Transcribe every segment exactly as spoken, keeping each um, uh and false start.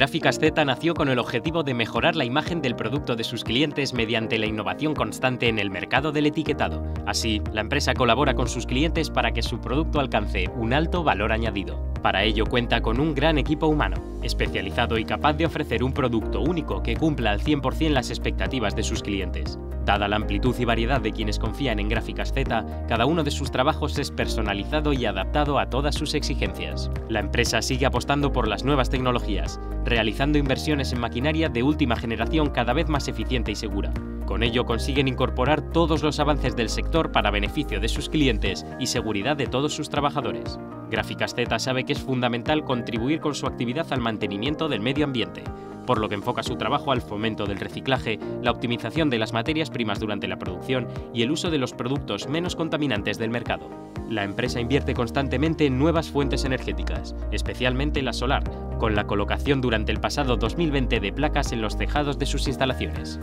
Gráficas Z nació con el objetivo de mejorar la imagen del producto de sus clientes mediante la innovación constante en el mercado del etiquetado. Así, la empresa colabora con sus clientes para que su producto alcance un alto valor añadido. Para ello cuenta con un gran equipo humano, especializado y capaz de ofrecer un producto único que cumpla al cien por cien las expectativas de sus clientes. Dada la amplitud y variedad de quienes confían en Gráficas Z, cada uno de sus trabajos es personalizado y adaptado a todas sus exigencias. La empresa sigue apostando por las nuevas tecnologías, realizando inversiones en maquinaria de última generación cada vez más eficiente y segura. Con ello consiguen incorporar todos los avances del sector para beneficio de sus clientes y seguridad de todos sus trabajadores. Gráficas Z sabe que es fundamental contribuir con su actividad al mantenimiento del medio ambiente, por lo que enfoca su trabajo al fomento del reciclaje, la optimización de las materias primas durante la producción y el uso de los productos menos contaminantes del mercado. La empresa invierte constantemente en nuevas fuentes energéticas, especialmente la solar, con la colocación durante el pasado dos mil veinte de placas en los tejados de sus instalaciones.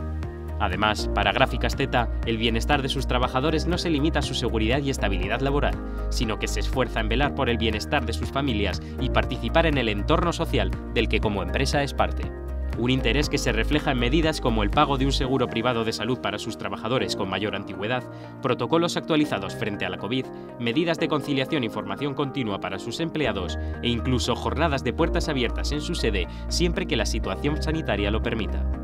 Además, para Gráficas Z, el bienestar de sus trabajadores no se limita a su seguridad y estabilidad laboral, sino que se esfuerza en velar por el bienestar de sus familias y participar en el entorno social del que como empresa es parte. Un interés que se refleja en medidas como el pago de un seguro privado de salud para sus trabajadores con mayor antigüedad, protocolos actualizados frente a la COVID, medidas de conciliación y formación continua para sus empleados e incluso jornadas de puertas abiertas en su sede siempre que la situación sanitaria lo permita.